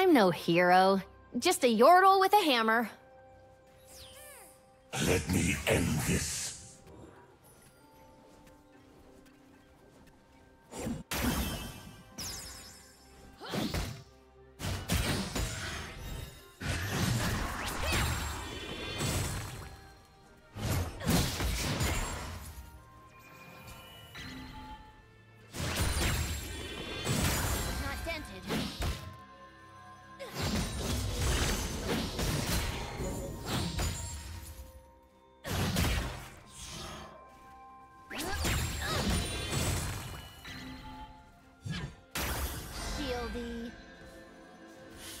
I'm no hero, just a yordle with a hammer. Let me end this.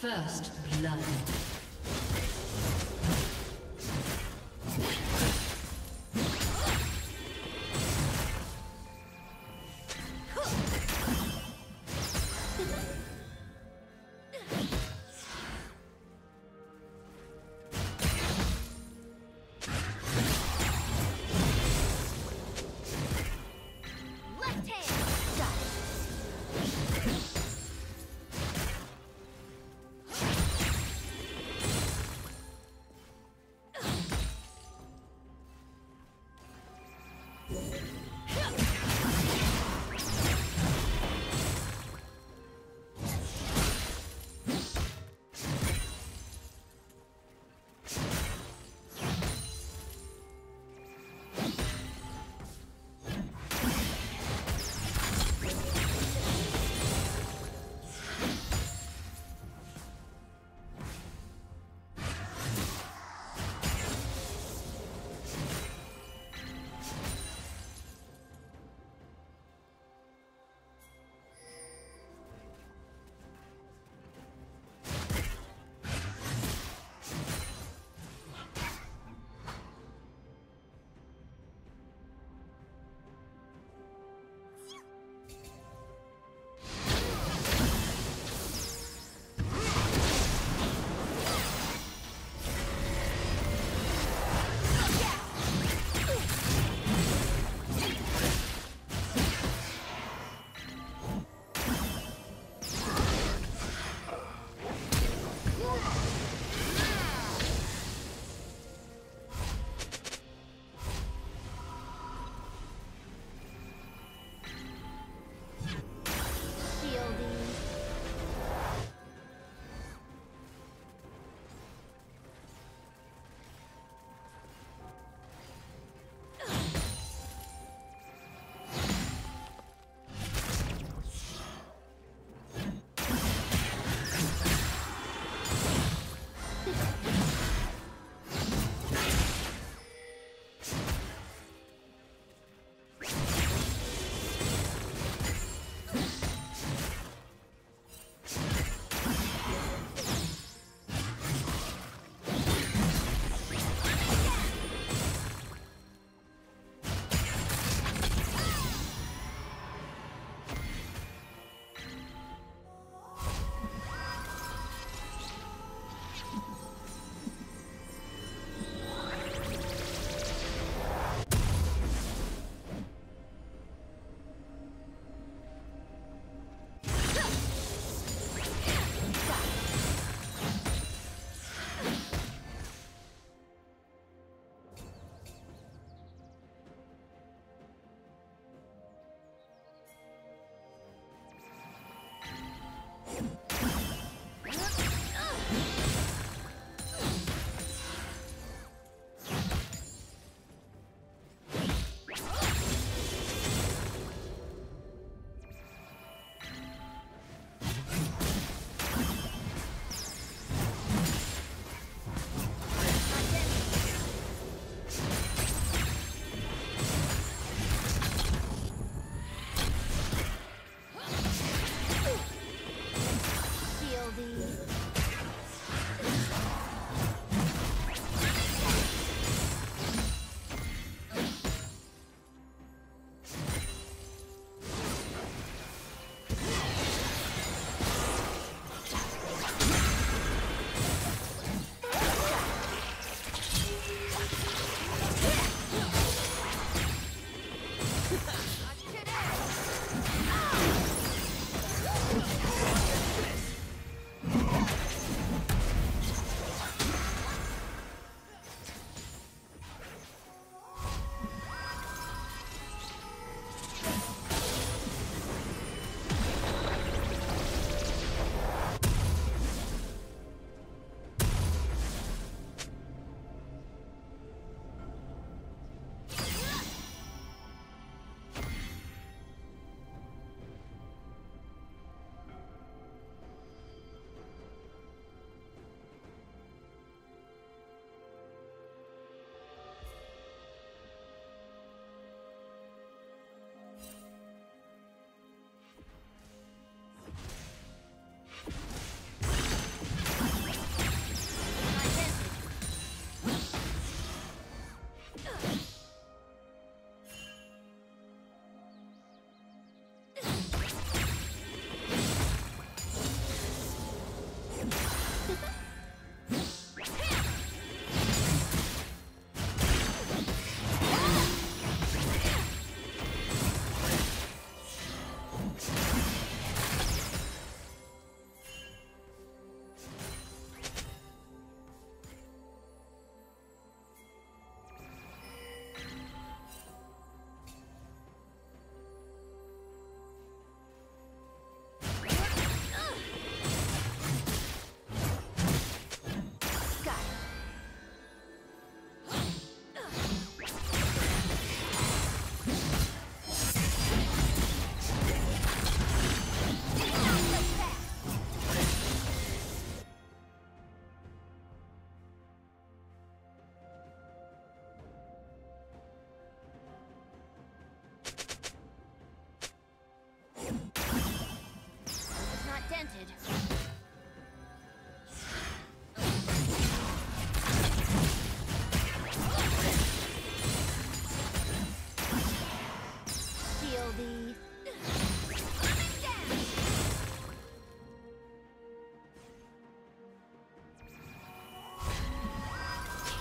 First blood.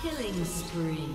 Killing spree.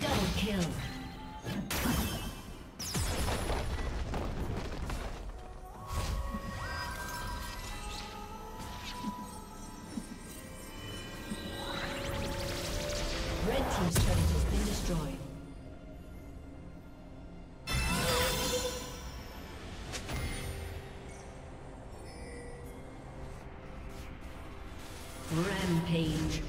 Double kill. Red team's turret has been destroyed. Rampage.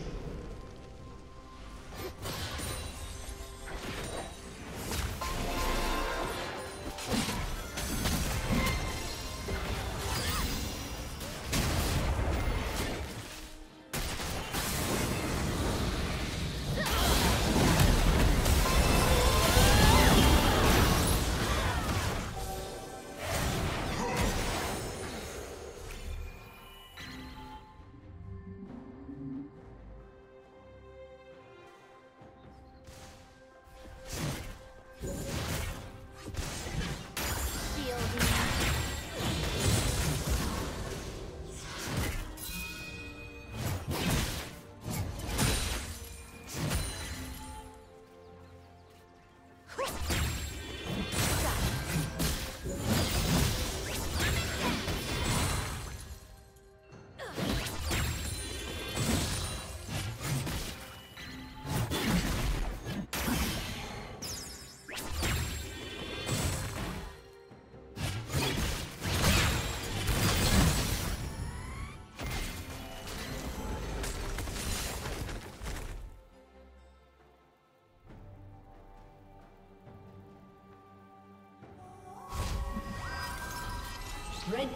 Red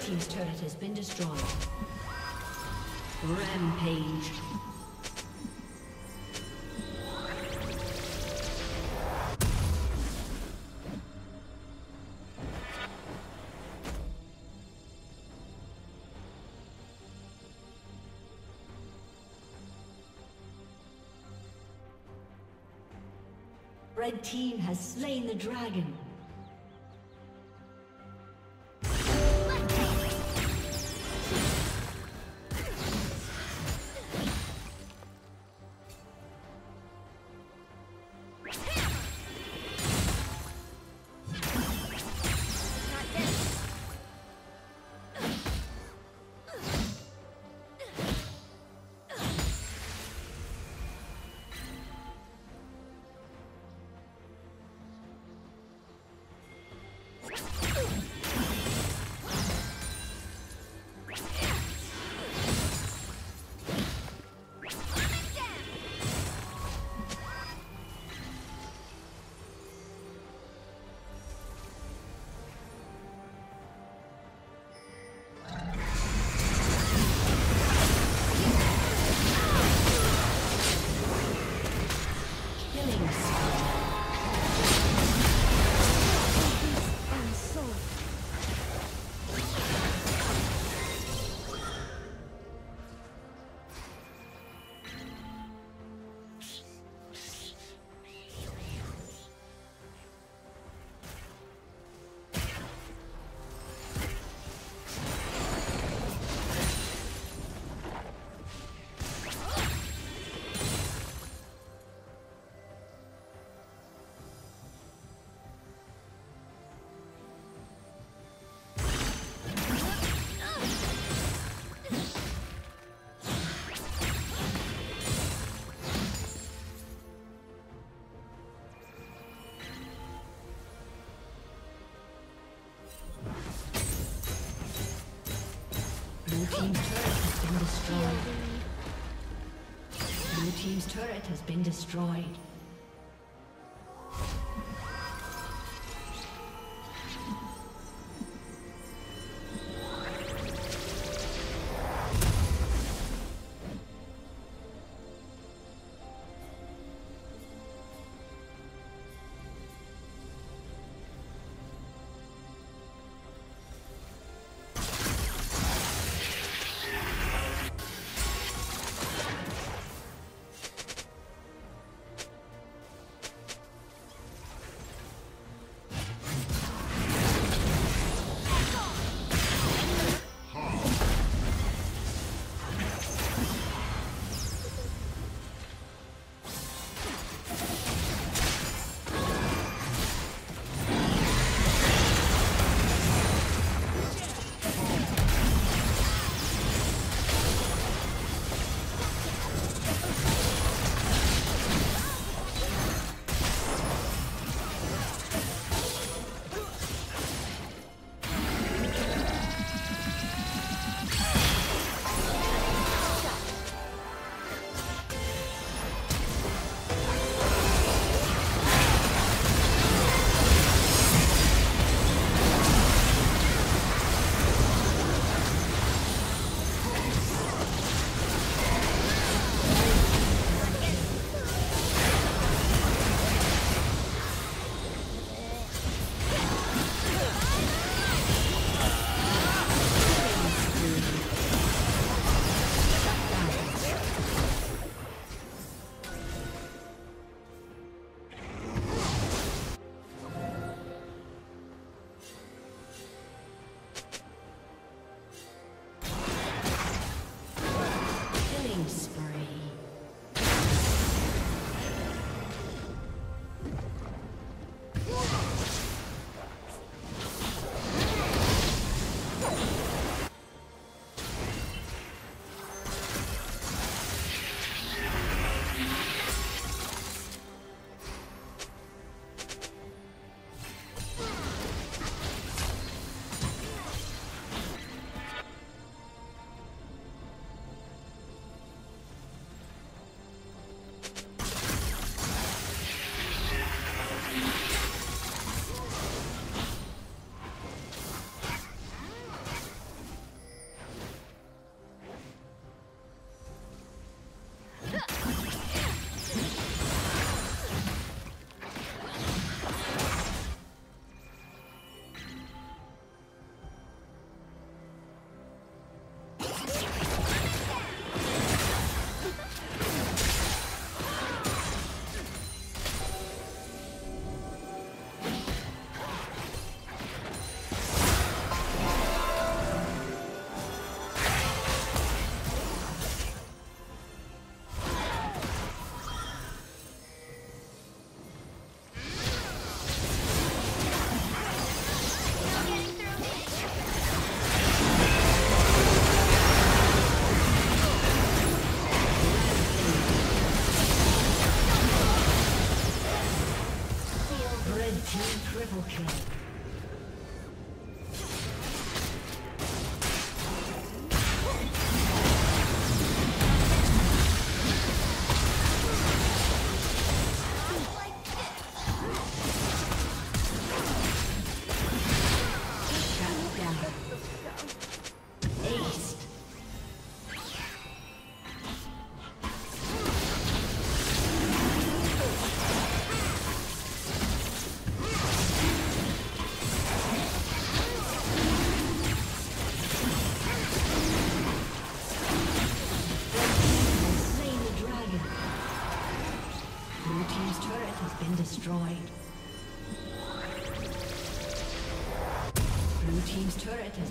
Team's turret has been destroyed. Rampage. Red Team has slain the dragon. Blue Team's turret has been destroyed. destroyed. Blue team's turret has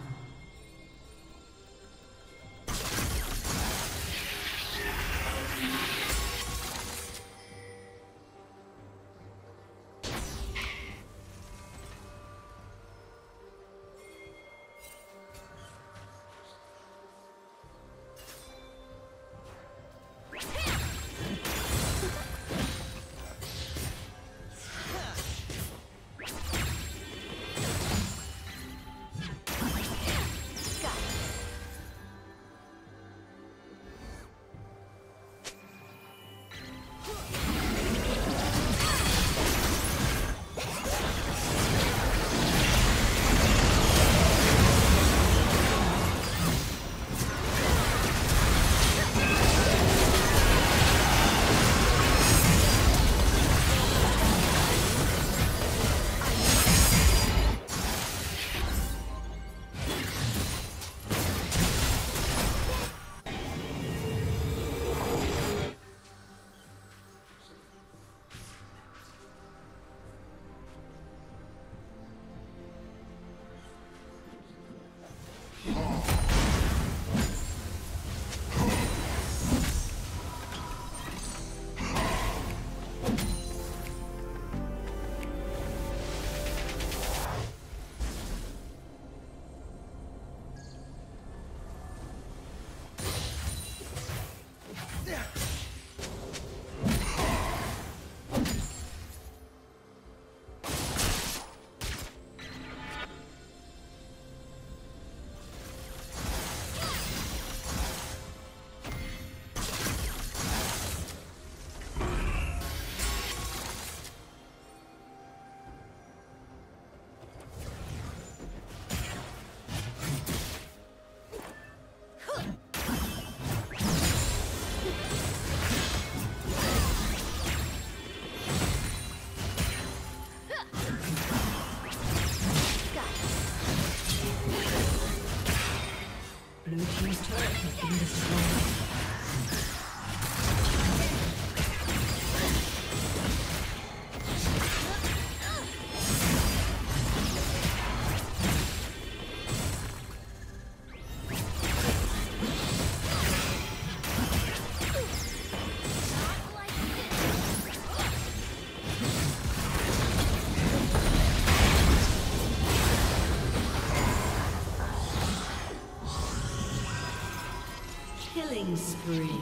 Killing spree.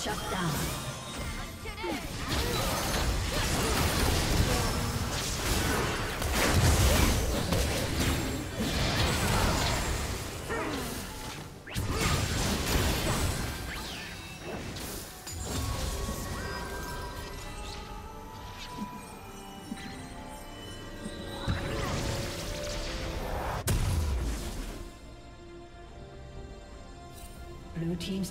Shut down. Blue team's